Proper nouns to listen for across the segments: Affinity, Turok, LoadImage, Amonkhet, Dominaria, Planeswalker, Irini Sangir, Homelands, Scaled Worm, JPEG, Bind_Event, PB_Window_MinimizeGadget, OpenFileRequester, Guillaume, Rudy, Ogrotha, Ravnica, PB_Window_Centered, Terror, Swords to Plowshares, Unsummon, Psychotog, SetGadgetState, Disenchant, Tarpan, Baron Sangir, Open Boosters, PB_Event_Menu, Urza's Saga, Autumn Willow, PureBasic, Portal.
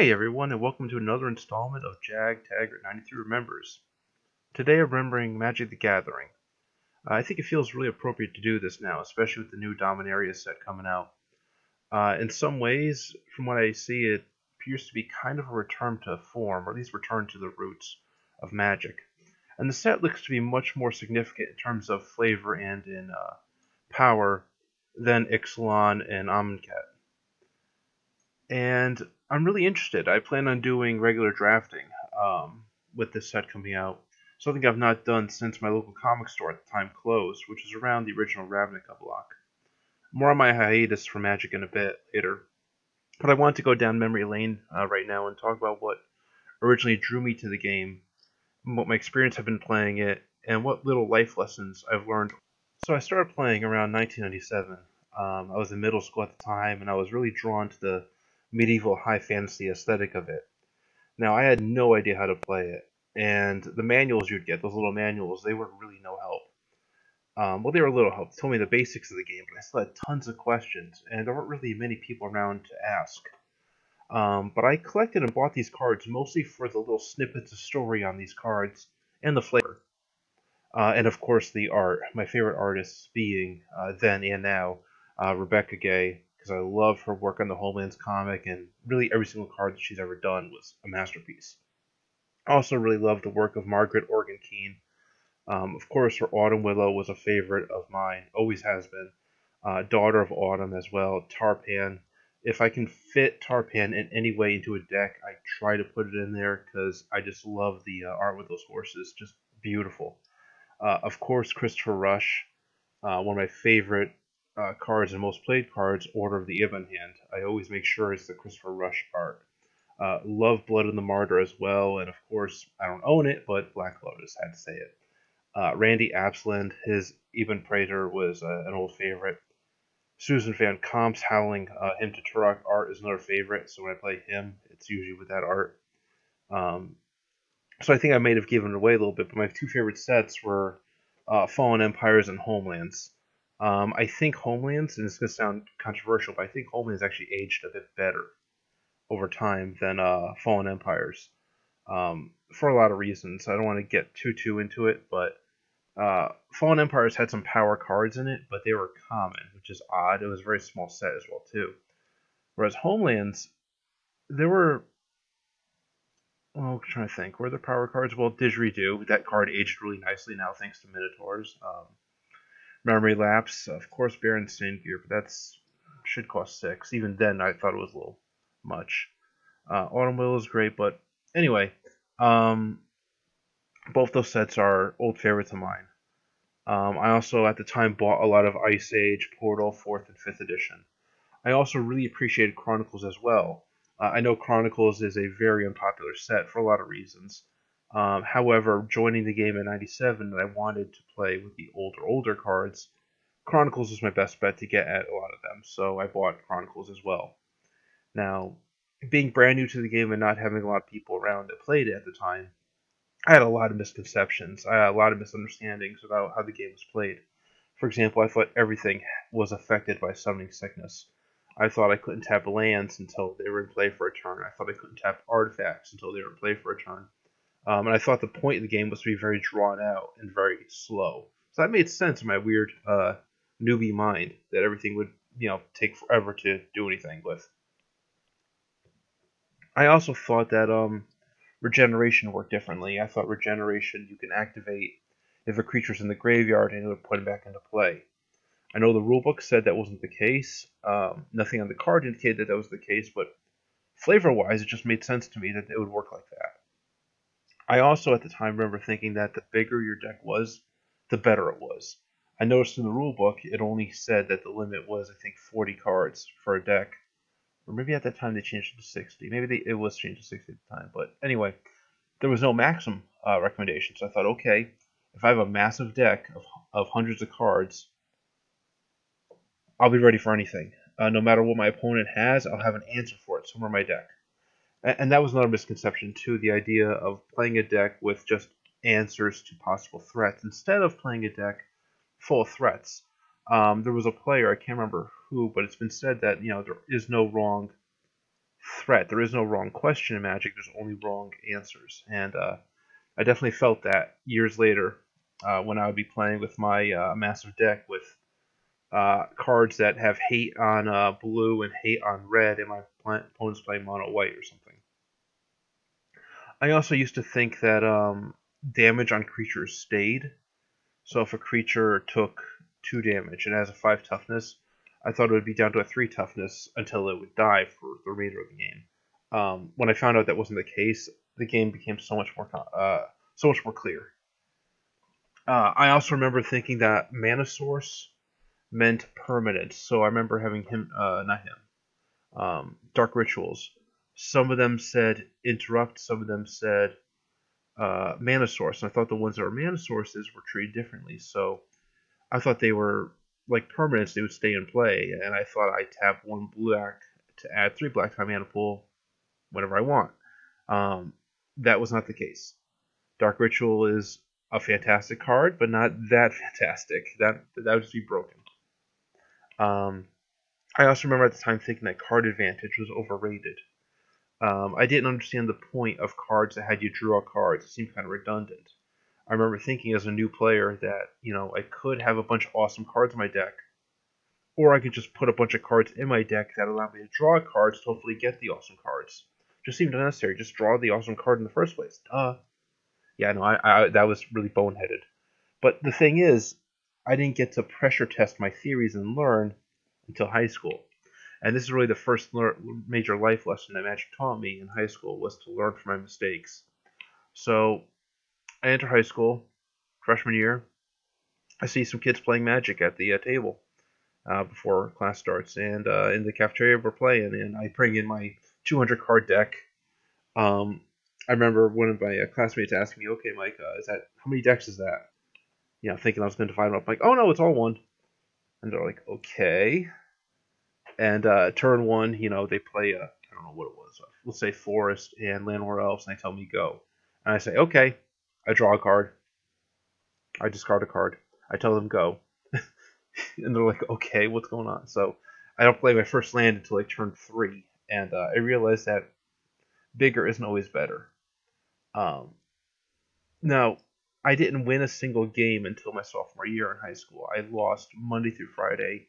Hey everyone, and welcome to another installment of Jag Taggart 93 Remembers. Today I'm remembering Magic the Gathering. I think it feels really appropriate to do this now, especially with the new Dominaria set coming out. In some ways, from what I see, it appears to be kind of a return to form, or at least return to the roots of Magic. And the set looks to be much more significant in terms of flavor and in power than Ixalan and Amonkhet. And I'm really interested. I plan on doing regular drafting with this set coming out, something I've not done since my local comic store at the time closed, which was around the original Ravnica block. More on my hiatus for Magic in a bit later, but I want to go down memory lane right now and talk about what originally drew me to the game, what my experience have been playing it, and what little life lessons I've learned. So I started playing around 1997. I was in middle school at the time, and I was really drawn to the medieval high fantasy aesthetic of it. Now, I had no idea how to play it, and the manuals you'd get, those little manuals, they were really no help. Well, they were a little help. They told me the basics of the game, but I still had tons of questions, and there weren't really many people around to ask. But I collected and bought these cards mostly for the little snippets of story on these cards, and the flavor. And of course the art, my favorite artists being, then and now, Rebecca Gay, because I love her work on the Homelands comic, and really every single card that she's ever done was a masterpiece. I also really love the work of Margaret Organ Keane. Of course, her Autumn Willow was a favorite of mine, always has been. Daughter of Autumn as well, Tarpan. If I can fit Tarpan in any way into a deck, I try to put it in there, because I just love the art with those horses, just beautiful. Of course, Christopher Rush, one of my favorite cards and most played cards, Order of the Ebon Hand. I always make sure it's the Christopher Rush art. Love Blood and the Martyr as well, and of course, I don't own it, but Black Lotus had to say it. Randy Absland, his Ebon Praetor was an old favorite. Susan Van Comp's Howling Him to Turok art is another favorite, so when I play him, it's usually with that art. So I think I may have given it away a little bit, but my two favorite sets were Fallen Empires and Homelands. I think Homelands, and it's going to sound controversial, but I think Homelands actually aged a bit better over time than Fallen Empires, for a lot of reasons. I don't want to get too into it, but Fallen Empires had some power cards in it, but they were common, which is odd. It was a very small set as well, too. Whereas Homelands, there were... I'm trying to think. Were there power cards? Well, Didgeridoo, that card aged really nicely now thanks to Minotaurs. Memory Lapse, of course, Baron Sangir, but that's should cost 6. Even then, I thought it was a little much. Autumn Willow is great, but anyway, both those sets are old favorites of mine. I also, at the time, bought a lot of Ice Age, Portal, 4th and 5th edition. I also really appreciated Chronicles as well. I know Chronicles is a very unpopular set for a lot of reasons. However, joining the game in 97, and I wanted to play with the older cards, Chronicles was my best bet to get at a lot of them, so I bought Chronicles as well. Now, being brand new to the game and not having a lot of people around that played it at the time, I had a lot of misconceptions, I had a lot of misunderstandings about how the game was played. For example, I thought everything was affected by summoning sickness. I thought I couldn't tap lands until they were in play for a turn. I thought I couldn't tap artifacts until they were in play for a turn. And I thought the point of the game was to be very drawn out and very slow. So that made sense in my weird newbie mind, that everything would, take forever to do anything with. I also thought that regeneration worked differently. I thought regeneration, you can activate if a creature's in the graveyard and it would put him back into play. I know the rulebook said that wasn't the case. Nothing on the card indicated that was the case, but flavor-wise, it just made sense to me that it would work like that. I also, at the time, remember thinking that the bigger your deck was, the better it was. I noticed in the rulebook, it only said that the limit was, I think, 40 cards for a deck. Or maybe at that time they changed it to 60. Maybe it was changed to 60 at the time. But anyway, there was no maximum recommendation. So I thought, okay, if I have a massive deck of hundreds of cards, I'll be ready for anything. No matter what my opponent has, I'll have an answer for it somewhere in my deck. And that was another misconception, too, the idea of playing a deck with just answers to possible threats, instead of playing a deck full of threats. There was a player, I can't remember who, but it's been said that, there is no wrong threat. There is no wrong question in Magic. There's only wrong answers. And I definitely felt that years later when I would be playing with my massive deck with cards that have hate on blue and hate on red, and my opponent's playing mono white or something. I also used to think that damage on creatures stayed. So if a creature took 2 damage and has a 5 toughness, I thought it would be down to a 3 toughness until it would die for the remainder of the game. When I found out that wasn't the case, the game became so much more clear. I also remember thinking that Mana Source meant permanence. So I remember having Dark Rituals. Some of them said interrupt, some of them said Mana Source. And I thought the ones that were Mana Sources were treated differently. So I thought they were like permanents, they would stay in play, and I thought I'd tap 1 black to add 3 black to my mana pool whenever I want. That was not the case. Dark Ritual is a fantastic card, but not that fantastic. That would just be broken. I also remember at the time thinking that card advantage was overrated. I didn't understand the point of cards that had you draw cards. It seemed kind of redundant. I remember thinking as a new player that, you know, I could have a bunch of awesome cards in my deck, or I could just put a bunch of cards in my deck that allow me to draw cards to hopefully get the awesome cards. Just seemed unnecessary. Just draw the awesome card in the first place. Duh. Yeah, no, I that was really boneheaded. But the thing is, I didn't get to pressure test my theories and learn until high school. And this is really the first major life lesson that Magic taught me in high school, was to learn from my mistakes. So I enter high school, freshman year. I see some kids playing Magic at the table before class starts. And in the cafeteria we're playing, and I bring in my 200-card deck. I remember one of my classmates asking me, okay, Mike, is that, how many decks is that? You know, thinking I was going to divide them up. I'm like, oh, no, it's all one. And they're like, okay. And turn one, you know, they play, I don't know what it was. Let's say Forest and Land War Elves, and they tell me go. And I say, okay. I draw a card. I discard a card. I tell them go. And they're like, okay, what's going on? So I don't play my first land until like turn 3. And I realized that bigger isn't always better. Now, I didn't win a single game until my sophomore year in high school. I lost Monday through Friday.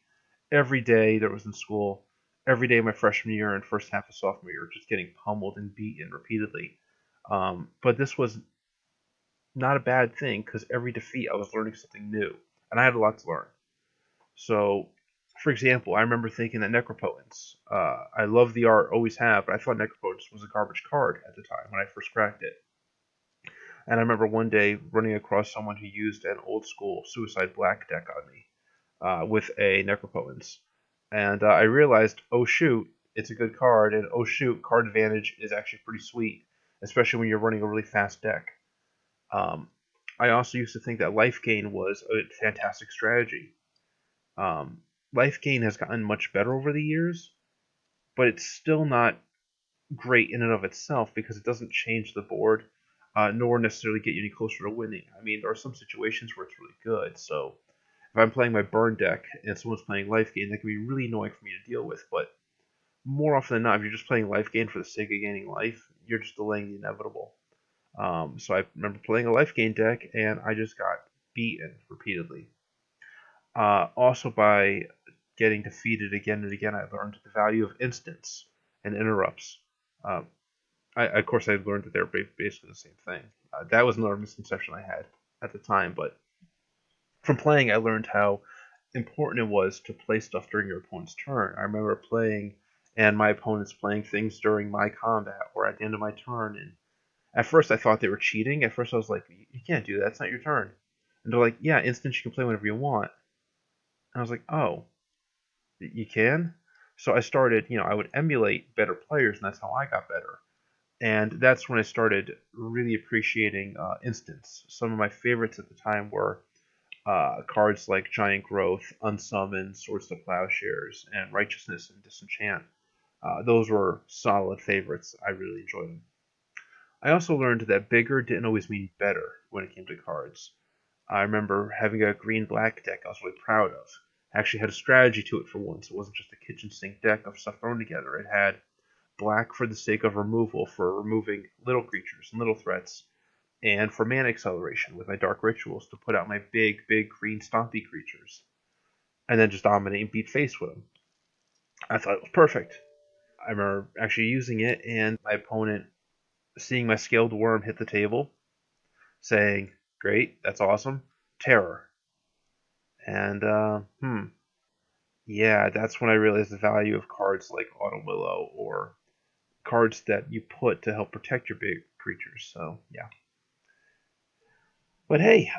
Every day that I was in school. Every day of my freshman year and first half of sophomore year. Just getting pummeled and beaten repeatedly. But this was not a bad thing, because every defeat I was learning something new, and I had a lot to learn. So, for example, I remember thinking that Necropotence, I love the art, always have, but I thought Necropotence was a garbage card at the time when I first cracked it. And I remember one day running across someone who used an old school Suicide Black deck on me with a Necropotence, and I realized, oh shoot, it's a good card, and oh shoot, card advantage is actually pretty sweet, especially when you're running a really fast deck. I also used to think that life gain was a fantastic strategy. Life gain has gotten much better over the years, but it's still not great in and of itself, because it doesn't change the board, nor necessarily get you any closer to winning. I mean, there are some situations where it's really good. So if I'm playing my burn deck and someone's playing life gain, that can be really annoying for me to deal with. But more often than not, if you're just playing life gain for the sake of gaining life, you're just delaying the inevitable. So I remember playing a life gain deck, and I just got beaten repeatedly. Also, by getting defeated again and again, I learned the value of instants and interrupts. Of course, I learned that they're basically the same thing. That was another misconception I had at the time, but from playing, I learned how important it was to play stuff during your opponent's turn. I remember playing, and my opponent's playing things during my combat or at the end of my turn, and at first, I thought they were cheating. At first, I was like, you can't do that. It's not your turn. And they're like, yeah, instants, you can play whenever you want. And I was like, oh, you can? So I started, you know, I would emulate better players, and that's how I got better. And that's when I started really appreciating instants. Some of my favorites at the time were cards like Giant Growth, Unsummon, Swords to Plowshares, and Righteousness and Disenchant. Those were solid favorites. I really enjoyed them. I also learned that bigger didn't always mean better when it came to cards. I remember having a green-black deck I was really proud of. I actually had a strategy to it for once. It wasn't just a kitchen sink deck of stuff thrown together. It had black for the sake of removal, for removing little creatures and little threats, and for mana acceleration with my Dark Rituals to put out my big, big green stompy creatures, and then just dominate and beat face with them. I thought it was perfect. I remember actually using it, and my opponent seeing my Scaled Worm hit the table, saying, great, that's awesome, terror. And, yeah, that's when I realized the value of cards like Autumn Willow, or cards that you put to help protect your big creatures, so, yeah. But hey,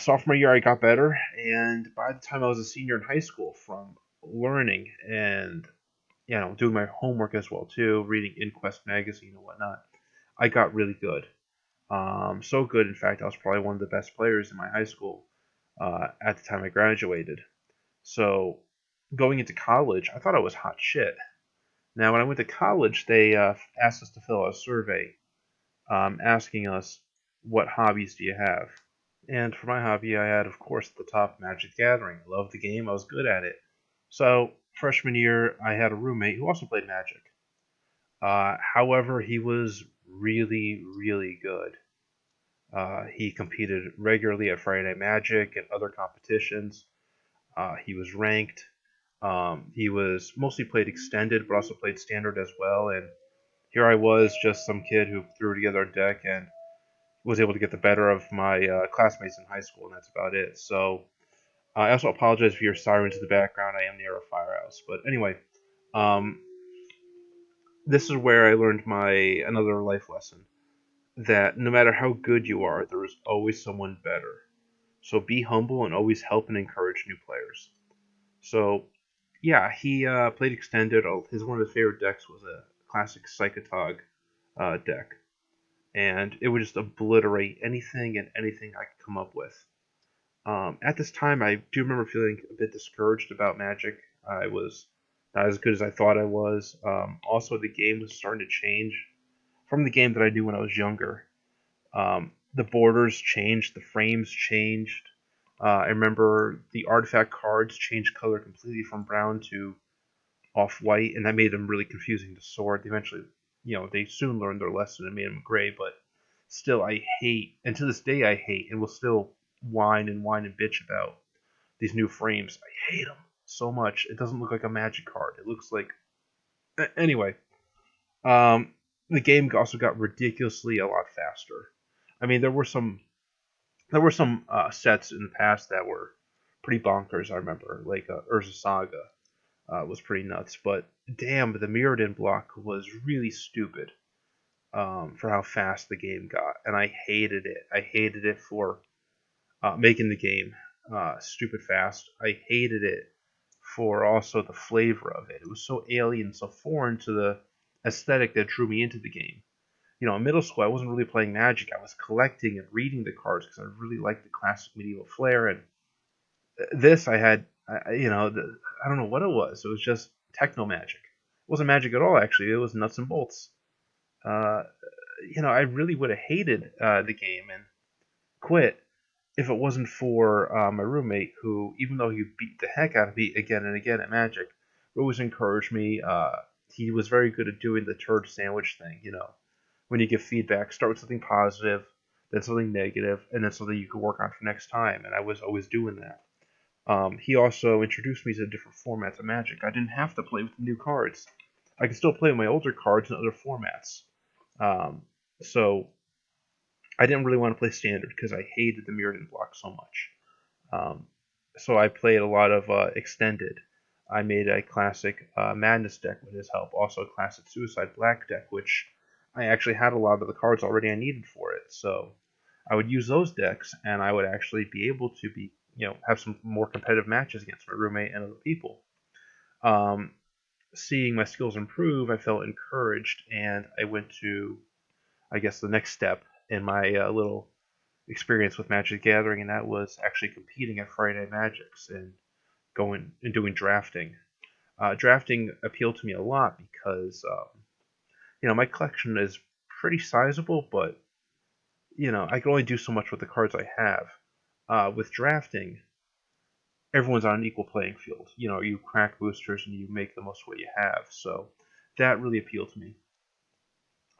sophomore year I got better, and by the time I was a senior in high school, from learning and, you know, doing my homework as well too, reading InQuest magazine and whatnot, I got really good. So good, in fact, I was probably one of the best players in my high school at the time I graduated. So going into college, I thought I was hot shit. Now, when I went to college, they asked us to fill out a survey asking us, what hobbies do you have? And for my hobby, I had, of course, the top Magic the Gathering. I loved the game. I was good at it. So freshman year, I had a roommate who also played Magic. However, he was really, really good. He competed regularly at Friday Night Magic and other competitions. He was ranked. He was mostly played extended, but also played standard as well. And here I was, just some kid who threw together a deck and was able to get the better of my classmates in high school, and that's about it. So I also apologize for your sirens in the background. I am near a firehouse. But anyway, this is where I learned another life lesson, that no matter how good you are, there is always someone better. So be humble and always help and encourage new players. So yeah, he played extended. One of his favorite decks was a classic Psychotog deck. And it would just obliterate anything and anything I could come up with. At this time, I do remember feeling a bit discouraged about Magic. I was not as good as I thought I was. Also, the game was starting to change from the game that I knew when I was younger. The borders changed. The frames changed. I remember the artifact cards changed color completely from brown to off-white, and that made them really confusing to sort. They eventually... they soon learned their lesson and made them gray, but still I hate, and to this day I hate, and will still whine and bitch about these new frames. I hate them so much. It doesn't look like a Magic card. It looks like... Anyway, the game also got ridiculously a lot faster. I mean, there were some sets in the past that were pretty bonkers, I remember. Like Urza's Saga was pretty nuts, but damn, the Mirrodin block was really stupid for how fast the game got, and I hated it. I hated it for making the game stupid fast. I hated it for also the flavor of it. It was so alien, so foreign to the aesthetic that drew me into the game. You know, in middle school, I wasn't really playing Magic. I was collecting and reading the cards because I really liked the classic medieval flair, and this I had, I don't know what it was. It was just techno Magic. It wasn't Magic at all, actually. It was nuts and bolts. I really would have hated the game and quit if it wasn't for my roommate, who, even though he beat the heck out of me again and again at Magic, always encouraged me. He was very good at doing the turd sandwich thing. You know, when you give feedback, start with something positive, then something negative, and then something you could work on for next time. And I was always doing that. He also introduced me to different formats of Magic. I didn't have to play with the new cards. I could still play with my older cards in other formats. So I didn't really want to play Standard because I hated the Mirrodin block so much. So I played a lot of Extended. I made a classic Madness deck with his help. Also a classic Suicide Black deck, which I actually had a lot of the cards already I needed for it. So I would use those decks, and I would actually be able to be have some more competitive matches against my roommate and other people. Seeing my skills improve, I felt encouraged, and I went to, I guess, the next step in my little experience with Magic the Gathering, and that was actually competing at Friday Night Magics and going and doing drafting. Drafting appealed to me a lot because, my collection is pretty sizable, but, I can only do so much with the cards I have. With drafting, everyone's on an equal playing field. You crack boosters and you make the most of what you have. So that really appealed to me.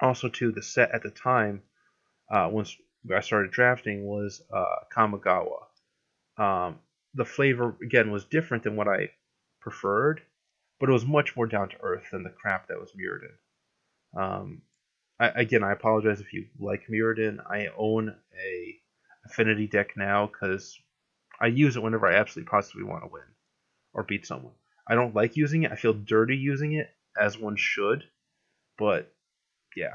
Also, too, the set at the time, once I started drafting, was Kamigawa. The flavor, again, was different than what I preferred, but it was much more down-to-earth than the crap that was Mirrodin. I apologize if you like Mirrodin. I own a Affinity deck now because I use it whenever I absolutely possibly want to win or beat someone. I don't like using it. I feel dirty using it, as one should, but yeah.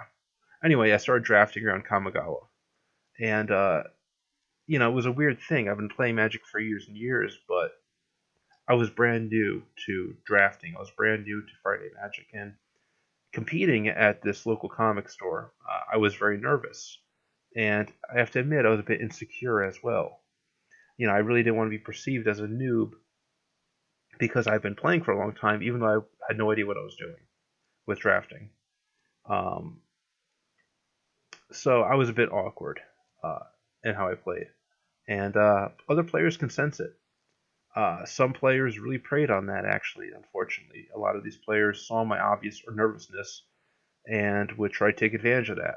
Anyway, I started drafting around Kamigawa, and you know, it was a weird thing. I've been playing Magic for years and years, but I was brand new to drafting. I was brand new to Friday Magic, and competing at this local comic store, I was very nervous, and I have to admit I was a bit insecure as well. You know, I really didn't want to be perceived as a noob because I've been playing for a long time, even though I had no idea what I was doing with drafting. So I was a bit awkward in how I played, and other players can sense it. Some players really preyed on that, actually, unfortunately. A lot of these players saw my obvious nervousness and would try to take advantage of that.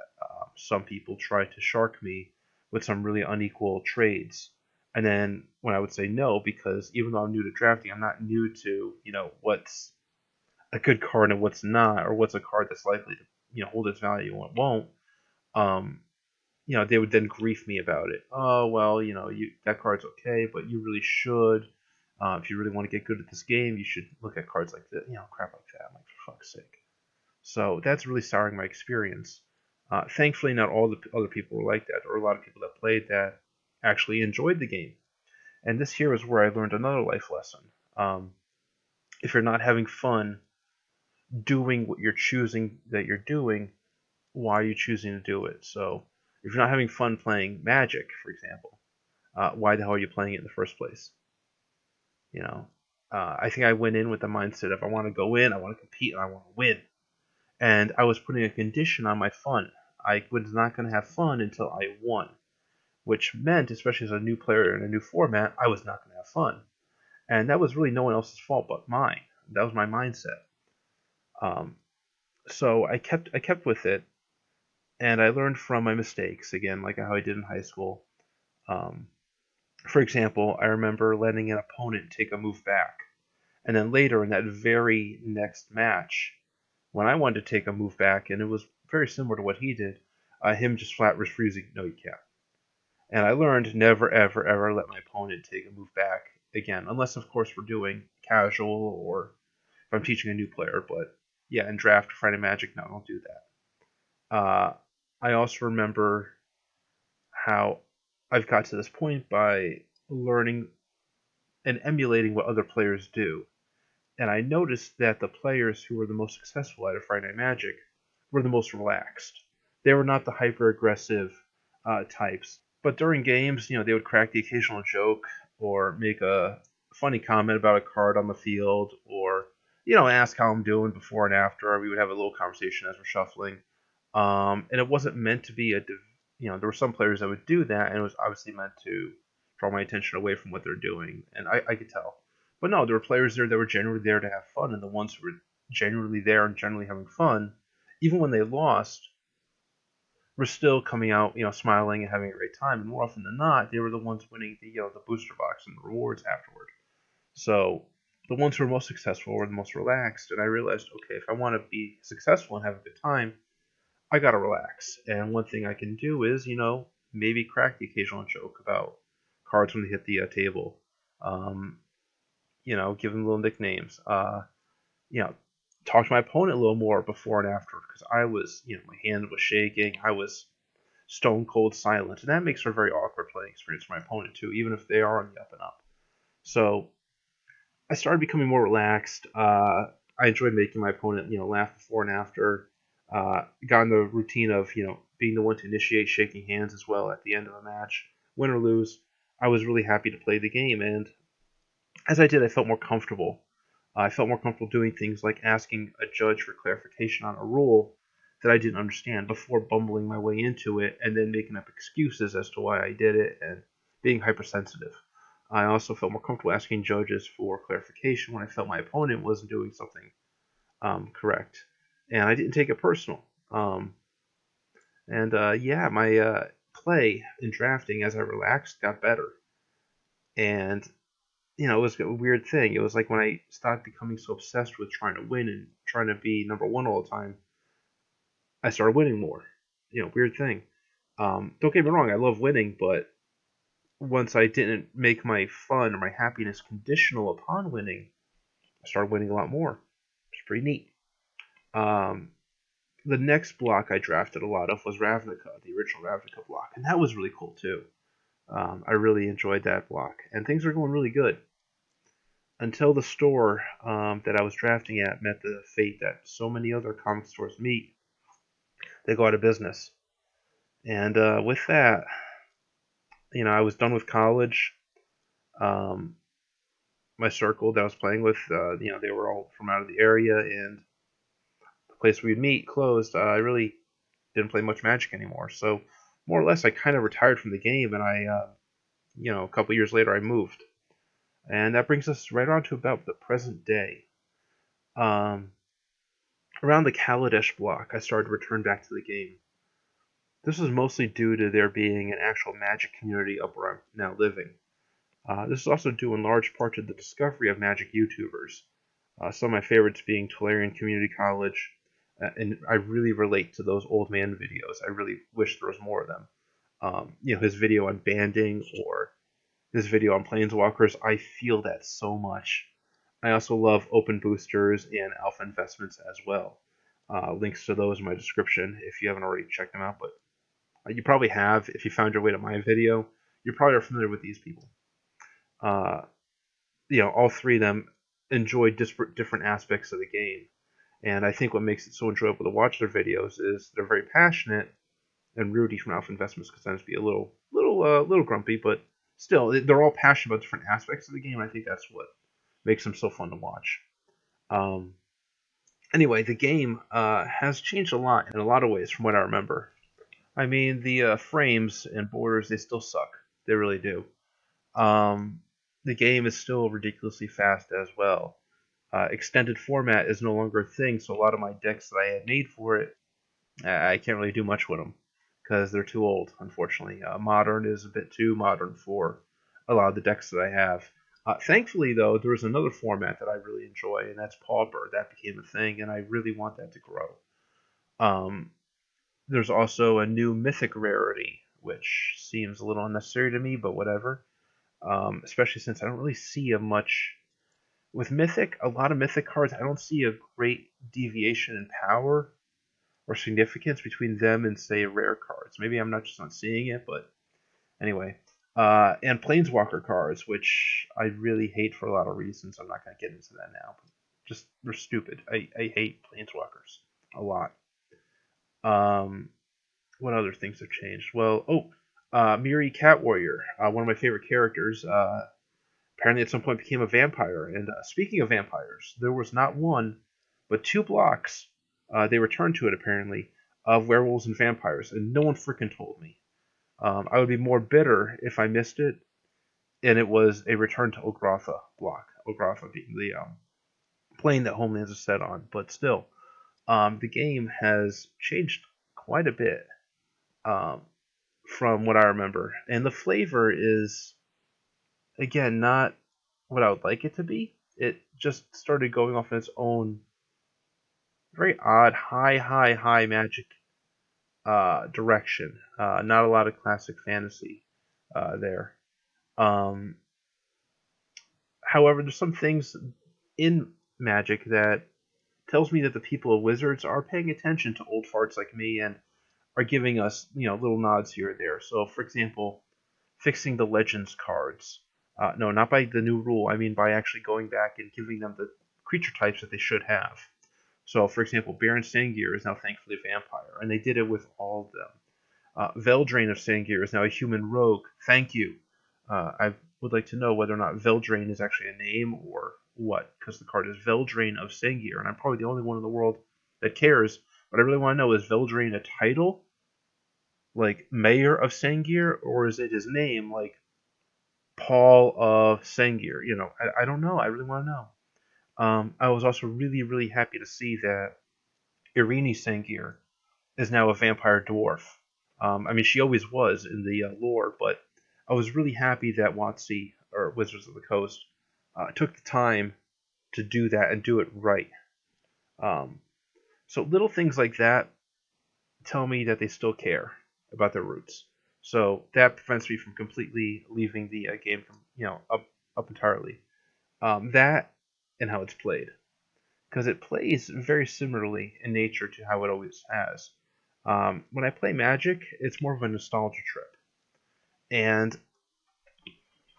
Some people tried to shark me with some really unequal trades. And then when I would say no, because even though I'm new to drafting, I'm not new to, you know, what's a good card and what's not, or what's a card that's likely to, you know, hold its value and it won't. You know, they would then grief me about it. Oh, well, you know, that card's okay, but you really should. If you really want to get good at this game, you should look at cards like that, you know, crap like that. I'm like, for fuck's sake. So that's really souring my experience. Thankfully, not all the other people were like that. There were a lot of people that played that actually enjoyed the game. And this here was where I learned another life lesson. If you're not having fun doing what you're choosing that you're doing, why are you choosing to do it? So if you're not having fun playing Magic, for example, why the hell are you playing it in the first place? You know, I think I went in with the mindset of I want to go in, I want to compete, and I want to win. And I was putting a condition on my fun. I was not going to have fun until I won, which meant, especially as a new player in a new format, I was not going to have fun. And that was really no one else's fault but mine. That was my mindset. So I kept with it, and I learned from my mistakes, again, like how I did in high school. For example, I remember letting an opponent take a move back. And then later in that very next match, when I wanted to take a move back, and it was very similar to what he did, him just flat refusing, no, you can't. And I learned never, ever, ever let my opponent take a move back again, unless, of course, we're doing casual or if I'm teaching a new player. But yeah, in draft, Friday Magic, no, don't do that. I also remember how I've got to this point by learning and emulating what other players do. And I noticed that the players who were the most successful out of Friday Night Magic were the most relaxed. They were not the hyper-aggressive types. But during games, you know, they would crack the occasional joke or make a funny comment about a card on the field, or, you know, ask how I'm doing before and after. We would have a little conversation as we're shuffling. And it wasn't meant to be a you know, there were some players that would do that, and it was obviously meant to draw my attention away from what they're doing, and I could tell. But no, there were players there that were generally there to have fun, and the ones who were genuinely there and generally having fun, even when they lost, were still coming out, you know, smiling and having a great time. And more often than not, they were the ones winning the, you know, the booster box and the rewards afterward. So the ones who were most successful were the most relaxed, and I realized, okay, if I want to be successful and have a good time, I gotta relax. And one thing I can do is, you know, maybe crack the occasional joke about cards when they hit the table. You know, give them little nicknames. You know, talk to my opponent a little more before and after, because I was, you know, my hand was shaking. I was stone cold silent, and that makes for a very awkward playing experience for my opponent too, even if they are on the up and up. So I started becoming more relaxed. I enjoyed making my opponent, you know, laugh before and after. Got in the routine of, you know, being the one to initiate shaking hands as well at the end of a match. Win or lose, I was really happy to play the game, and as I did, I felt more comfortable. I felt more comfortable doing things like asking a judge for clarification on a rule that I didn't understand before bumbling my way into it and then making up excuses as to why I did it and being hypersensitive. I also felt more comfortable asking judges for clarification when I felt my opponent wasn't doing something correct. and I didn't take it personal. Yeah, my play and drafting as I relaxed got better. And, you know, it was a weird thing. It was like when I stopped becoming so obsessed with trying to win and trying to be number one all the time, I started winning more. You know, weird thing. Don't get me wrong, I love winning, but once I didn't make my fun or my happiness conditional upon winning, I started winning a lot more. It's pretty neat. The next block I drafted a lot of was Ravnica, the original Ravnica block, and that was really cool too. I really enjoyed that block, and things were going really good until the store that I was drafting at met the fate that so many other comic stores meet. They go out of business, and with that, you know, I was done with college. My circle that I was playing with, you know, they were all from out of the area, and the place we'd meet closed. I really didn't play much Magic anymore, so more or less I kind of retired from the game, and I, you know, a couple years later I moved. And that brings us right on to about the present day. Around the Kaladesh block, I started to return back to the game. This is mostly due to there being an actual Magic community up where I'm now living. This is also due in large part to the discovery of Magic YouTubers. Some of my favorites being Tolarian Community College, and I really relate to those old man videos. I really wish there was more of them. You know, his video on banding or his video on Planeswalkers, I feel that so much. I also love Open Boosters and Alpha Investments as well. Links to those in my description if you haven't already checked them out, but you probably have. If you found your way to my video, you probably are familiar with these people. You know, all three of them enjoy different aspects of the game, and I think what makes it so enjoyable to watch their videos is they're very passionate. And Rudy from Alpha Investments can sometimes be a little grumpy, but still, they're all passionate about different aspects of the game. And I think that's what makes them so fun to watch. Anyway, the game has changed a lot in a lot of ways from what I remember. I mean, the frames and borders, they still suck. They really do. The game is still ridiculously fast as well. Extended format is no longer a thing, so a lot of my decks that I had made for it, I can't really do much with them because they're too old, unfortunately. Modern is a bit too modern for a lot of the decks that I have. Thankfully, though, there is another format that I really enjoy, and that's Pauper. That became a thing, and I really want that to grow. There's also a new Mythic rarity, which seems a little unnecessary to me, but whatever. Especially since I don't really see a much... With Mythic, a lot of Mythic cards, I don't see a great deviation in power or significance between them and, say, rare cards. Maybe I'm just not seeing it, but anyway. And Planeswalker cards, which I really hate for a lot of reasons. I'm not going to get into that now. But just, they're stupid. I hate Planeswalkers a lot. What other things have changed? Well, Miri Cat Warrior, one of my favorite characters, apparently at some point became a vampire. And speaking of vampires, there was not one, but two blocks, they returned to it apparently, of werewolves and vampires, and no one freaking told me. I would be more bitter if I missed it, and it was a return to Ogrotha block, Ogrotha being the plane that Homelands is set on, but still. The game has changed quite a bit from what I remember. And the flavor is, again, not what I would like it to be. It just started going off on its own very odd, high Magic direction. Not a lot of classic fantasy there. However, there's some things in Magic that tells me that the people of Wizards are paying attention to old farts like me and are giving us, you know, little nods here and there. So, for example, fixing the Legends cards. No, not by the new rule. I mean by actually going back and giving them the creature types that they should have. So, for example, Baron Sangir is now thankfully a vampire, and they did it with all of them. Veldrain of Sangir is now a human rogue. Thank you. I would like to know whether or not Veldrain is actually a name or what, because the card is Veldrain of Sangir, and I'm probably the only one in the world that cares. What I really want to know is Veldrain a title, like Mayor of Sangir, or is it his name, like Paul of Sangir? You know, I don't know. I really want to know. I was also really happy to see that Irini Sangir is now a vampire dwarf. I mean, she always was in the lore, but I was really happy that WotC, or Wizards of the Coast, took the time to do that and do it right. So little things like that tell me that they still care about their roots. So that prevents me from completely leaving the game from, up entirely. That and how it's played, because it plays very similarly in nature to how it always has. When I play Magic, it's more of a nostalgia trip. And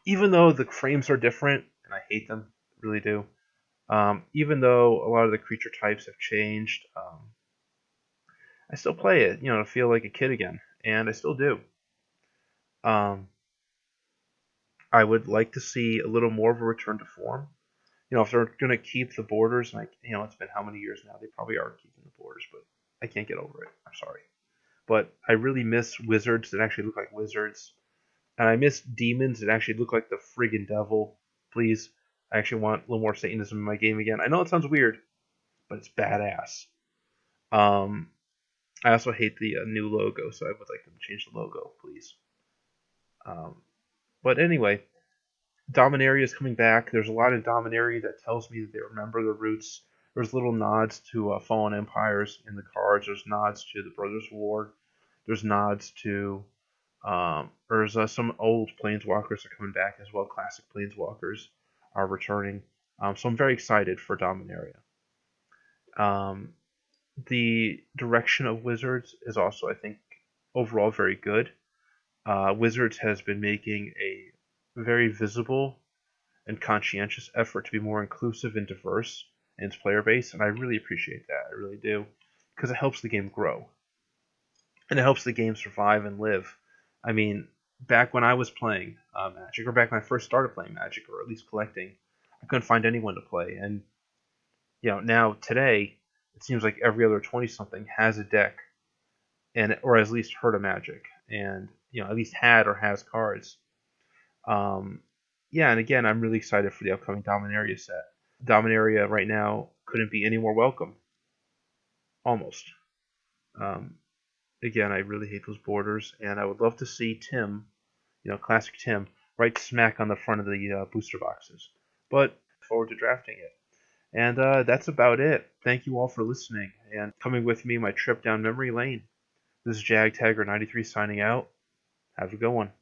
even though the frames are different, and I hate them, really do, even though a lot of the creature types have changed, I still play it, to feel like a kid again, and I still do. I would like to see a little more of a return to form. If they're going to keep the borders, and it's been how many years now? They probably are keeping the borders, but I can't get over it. I'm sorry. But I really miss wizards that actually look like wizards. And I miss demons that actually look like the friggin' devil. Please, I actually want a little more Satanism in my game again. I know it sounds weird, but it's badass. I also hate the new logo, so I would like them to change the logo, please. But anyway, Dominaria is coming back. There's a lot in Dominaria that tells me that they remember their roots. There's little nods to Fallen Empires in the cards. There's nods to the Brothers' War. There's nods to some old Planeswalkers are coming back as well. Classic Planeswalkers are returning. So I'm very excited for Dominaria. The direction of Wizards is also, I think, overall very good. Wizards has been making a very visible and conscientious effort to be more inclusive and diverse in its player base, and I really appreciate that. I really do, because it helps the game grow, and it helps the game survive and live. I mean, back when I was playing Magic, or back when I first started playing Magic, or at least collecting, I couldn't find anyone to play, and now today it seems like every other 20-something has a deck, and or at least heard of Magic, and at least had or has cards. And again, I'm really excited for the upcoming Dominaria set. Dominaria right now couldn't be any more welcome. Almost. Again, I really hate those borders, and I would love to see Tim, classic Tim, right smack on the front of the booster boxes. But forward to drafting it. And that's about it. Thank you all for listening and coming with me my trip down memory lane. This is Jag Taggart 93 signing out. Have a good one.